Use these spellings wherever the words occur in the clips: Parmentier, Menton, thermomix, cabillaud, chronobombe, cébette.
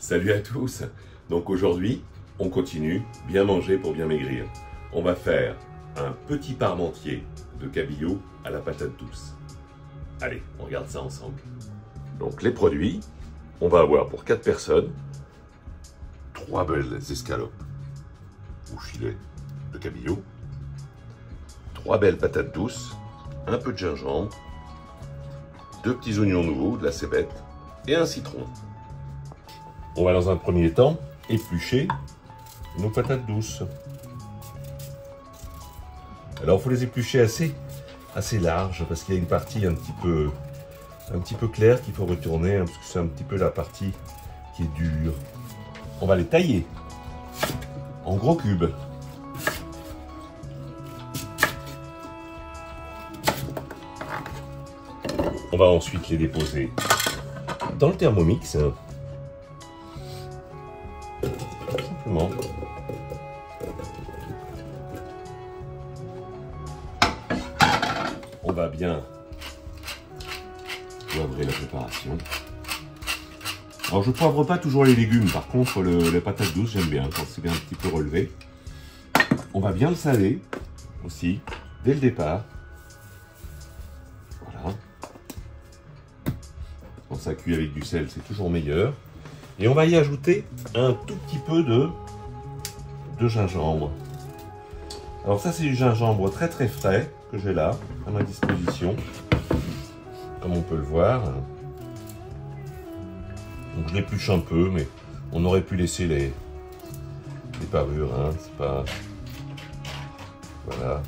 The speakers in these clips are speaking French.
Salut à tous. Donc aujourd'hui, on continue, bien manger pour bien maigrir. On va faire un petit parmentier de cabillaud à la patate douce. Allez, on regarde ça ensemble. Donc les produits, on va avoir pour 4 personnes, 3 belles escalopes ou filets de cabillaud, 3 belles patates douces, un peu de gingembre, 2 petits oignons nouveaux, de la cébette et un citron. On va dans un premier temps éplucher nos patates douces. Alors il faut les éplucher assez large parce qu'il y a une partie un petit peu claire qu'il faut retourner, hein, parce que c'est un petit peu la partie qui est dure. On va les tailler en gros cubes. On va ensuite les déposer dans le thermomix. Simplement. On va bien poivrer la préparation. Alors je ne poivre pas toujours les légumes, par contre les patates douces j'aime bien quand c'est bien un petit peu relevé. On va bien le saler aussi dès le départ. Voilà. Quand ça cuit avec du sel, c'est toujours meilleur. Et on va y ajouter un tout petit peu de gingembre. Alors ça c'est du gingembre très frais que j'ai là à ma disposition, comme on peut le voir. Donc je l'épluche un peu, mais on aurait pu laisser les parures, hein, c'est pas... Voilà.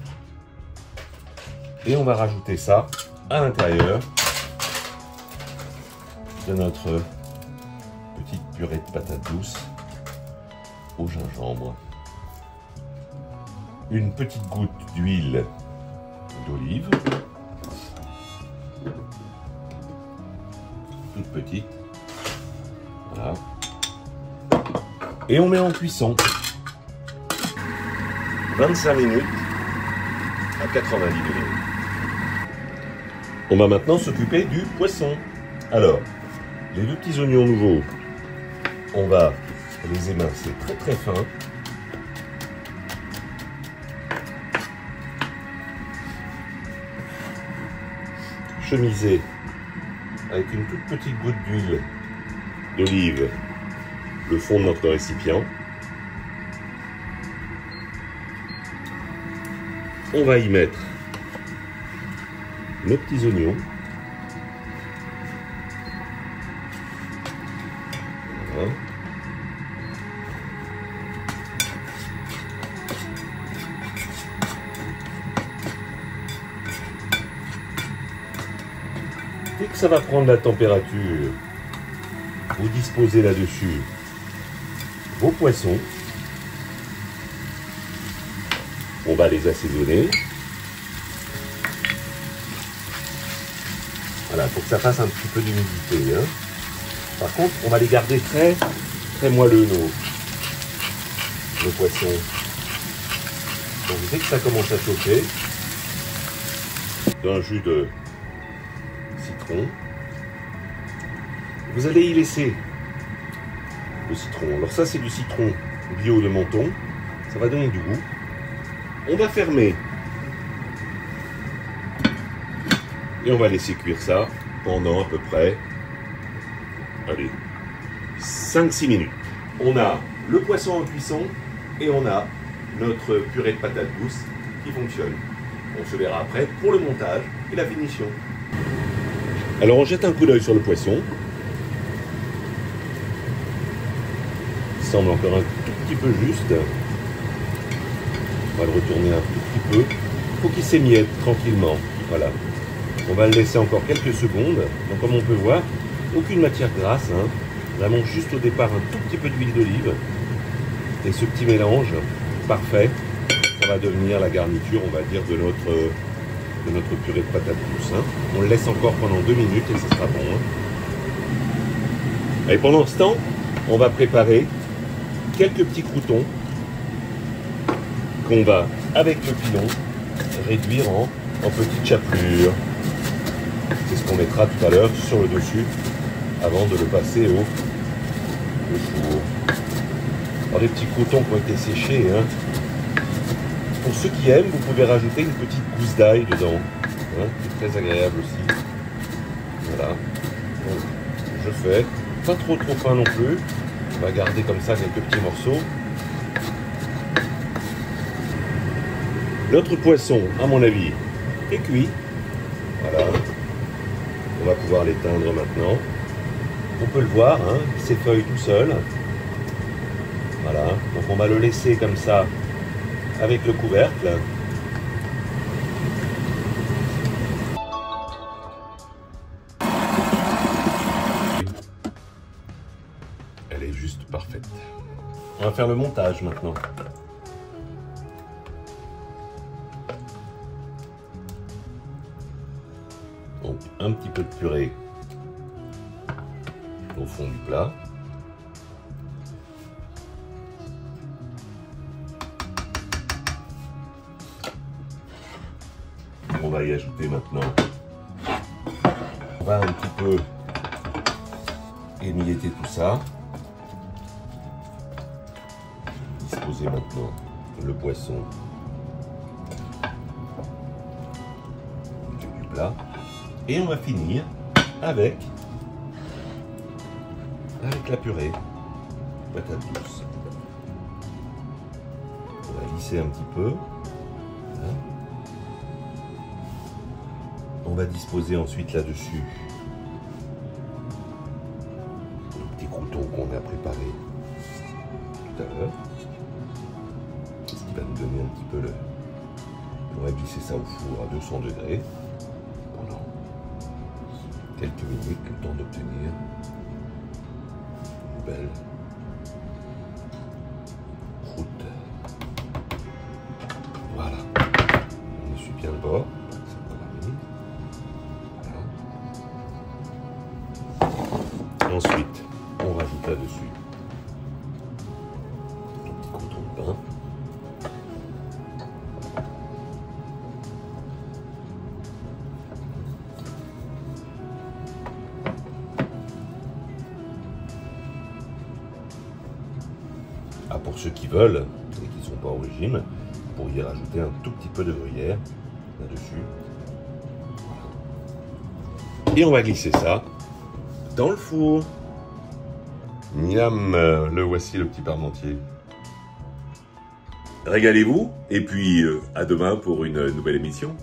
Et on va rajouter ça à l'intérieur de notre petite purée de patates douces au gingembre. Une petite goutte d'huile d'olive, toute petite, voilà, et on met en cuisson 25 minutes à 90 degrés. On va maintenant s'occuper du poisson. Alors, les 2 petits oignons nouveaux, on va les émincer très fins. Chemiser avec une toute petite goutte d'huile d'olive le fond de notre récipient. On va y mettre nos petits oignons. Voilà. Dès que ça va prendre la température, vous disposez là-dessus vos poissons. On va les assaisonner. Voilà, pour que ça fasse un petit peu d'humidité, hein. Par contre, on va les garder très moelleux, nos poissons. Donc dès que ça commence à chauffer, d'un jus de citron, vous allez y laisser le citron. Alors ça, c'est du citron bio de Menton. Ça va donner du goût. On va fermer. Et on va laisser cuire ça pendant à peu près, allez, 5-6 minutes. On a le poisson en cuisson et on a notre purée de patates douces qui fonctionne. On se verra après pour le montage et la finition. Alors on jette un coup d'œil sur le poisson. Il semble encore un tout petit peu juste. On va le retourner un tout petit peu. Il faut qu'il s'émiette tranquillement. Voilà. On va le laisser encore quelques secondes. Donc comme on peut voir, aucune matière grasse, hein. Vraiment juste au départ un tout petit peu d'huile d'olive. Et ce petit mélange parfait, ça va devenir la garniture, on va dire, de notre purée de patates douces, hein. On le laisse encore pendant 2 minutes et ça sera bon, hein. Et pendant ce temps, on va préparer quelques petits croûtons qu'on va, avec le pilon, réduire en petites chapelures. C'est ce qu'on mettra tout à l'heure sur le dessus avant de le passer au le four. Alors, les petits cotons qui ont été séchés, hein. Pour ceux qui aiment, vous pouvez rajouter une petite gousse d'ail dedans. Hein, c'est très agréable aussi. Voilà. Donc, je fais pas trop fin non plus. On va garder comme ça quelques petits morceaux. Notre poisson, à mon avis, est cuit. Voilà. On va pouvoir l'éteindre maintenant. On peut le voir, hein, il s'effeuille tout seul. Voilà. Donc on va le laisser comme ça avec le couvercle. Elle est juste parfaite. On va faire le montage maintenant. Donc un petit peu de purée au fond du plat. On va y ajouter maintenant, on va un petit peu émietter tout ça. Disposer maintenant le poisson du plat. Et on va finir avec la purée, patate douce. On va lisser un petit peu. Voilà. On va disposer ensuite là-dessus les petits croûtons qu'on a préparés tout à l'heure. Ce qui va nous donner un petit peu le... On va glisser ça au four à 200 degrés pendant quelques minutes, le temps d'obtenir une belle croûte. Voilà, on essuie bien le bord. Ensuite, on rajoute là-dessus un petit coton de pain. Ah, pour ceux qui veulent et qui ne sont pas au régime, vous pourriez rajouter un tout petit peu de gruyère là-dessus. Voilà. Et on va glisser ça dans le four. Miam, le voici, le petit parmentier. Régalez-vous et puis à demain pour une nouvelle émission.